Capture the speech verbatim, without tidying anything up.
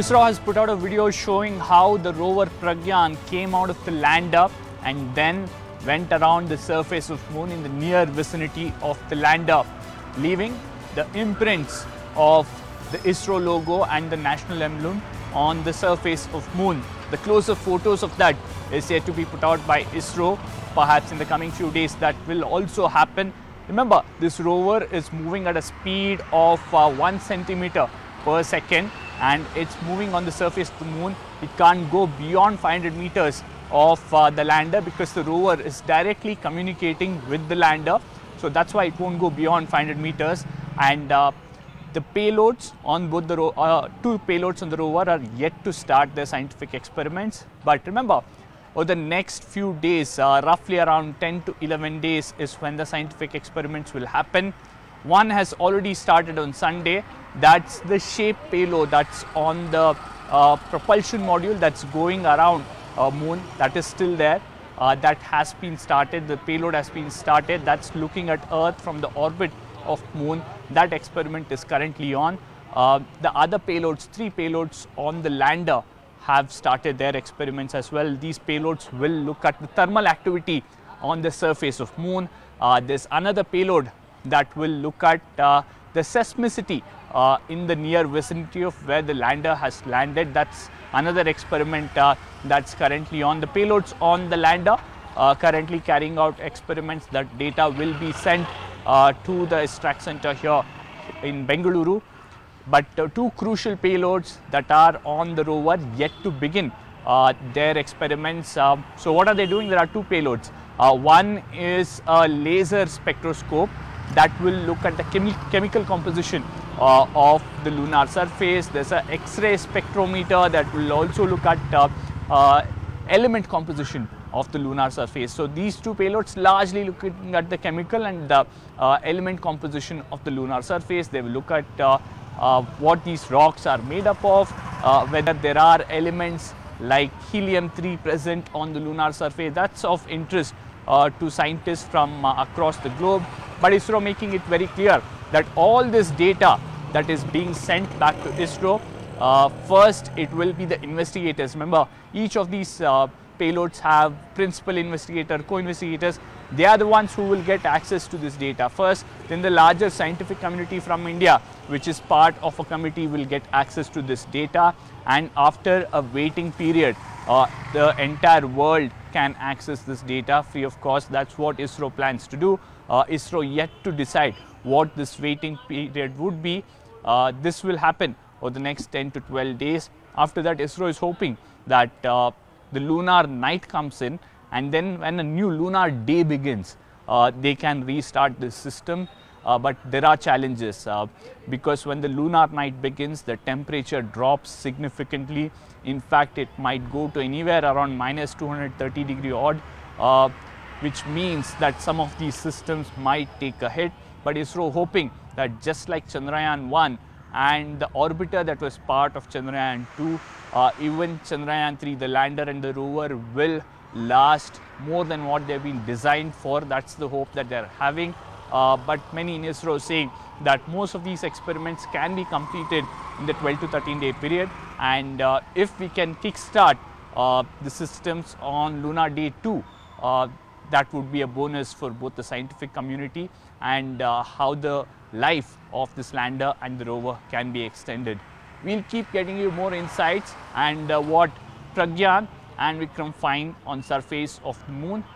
ISRO has put out a video showing how the rover Pragyan came out of the lander and then went around the surface of Moon in the near vicinity of the lander, leaving the imprints of the ISRO logo and the national emblem on the surface of Moon. The closer photos of that is yet to be put out by ISRO. Perhaps in the coming few days that will also happen. Remember, this rover is moving at a speed of uh, one centimeter per second, and it's moving on the surface of the Moon. It can't go beyond five hundred meters of uh, the lander because the rover is directly communicating with the lander. So that's why it won't go beyond five hundred meters. And uh, the payloads on both the ro uh, two payloads on the rover are yet to start their scientific experiments. But remember, over the next few days, uh, roughly around ten to eleven days, is when the scientific experiments will happen. One has already started on Sunday. That's the shape payload that's on the uh, propulsion module that's going around uh, Moon. That is still there. Uh, that has been started. The payload has been started. That's looking at Earth from the orbit of Moon. That experiment is currently on. Uh, the other payloads, three payloads on the lander, have started their experiments as well. These payloads will look at the thermal activity on the surface of Moon. Uh, there's another payload that will look at uh, the seismicity uh, in the near vicinity of where the lander has landed. That's another experiment uh, that's currently on. The payloads on the lander uh, currently carrying out experiments. That data will be sent uh, to the ISTRAC center here in Bengaluru. But uh, two crucial payloads that are on the rover yet to begin uh, their experiments. Uh, so what are they doing? There are two payloads. Uh, one is a laser spectroscope that will look at the chemi chemical composition uh, of the lunar surface. There's an X-ray spectrometer that will also look at uh, uh, element composition of the lunar surface. So these two payloads largely looking at the chemical and the uh, element composition of the lunar surface. They will look at uh, Uh, what these rocks are made up of, uh, whether there are elements like helium three present on the lunar surface. That's of interest uh, to scientists from uh, across the globe. But ISRO making it very clear that all this data that is being sent back to ISRO, uh, first it will be the investigators. Remember, each of these uh, payloads have principal investigator, co-investigators. They are the ones who will get access to this data first. Then the larger scientific community from India, which is part of a committee, will get access to this data. And after a waiting period, uh, the entire world can access this data free of cost. That's what ISRO plans to do. Uh, ISRO yet to decide what this waiting period would be. Uh, this will happen over the next ten to twelve days. After that, ISRO is hoping that uh, the lunar night comes in, and then when a new lunar day begins, uh, they can restart this system. Uh, but there are challenges uh, because when the lunar night begins, the temperature drops significantly. In fact, it might go to anywhere around minus two hundred thirty degree odd, uh, which means that some of these systems might take a hit. But ISRO hoping that just like Chandrayaan one and the orbiter that was part of Chandrayaan two, uh, even Chandrayaan three, the lander and the rover will last more than what they've been designed for. That's the hope that they're having. Uh, but many in ISRO saying that most of these experiments can be completed in the twelve to thirteen day period. And uh, if we can kickstart uh, the systems on Lunar Day two, uh, that would be a bonus for both the scientific community and uh, how the life of this lander and the rover can be extended. We'll keep getting you more insights and uh, what Pragyan and Vikram find on surface of the Moon.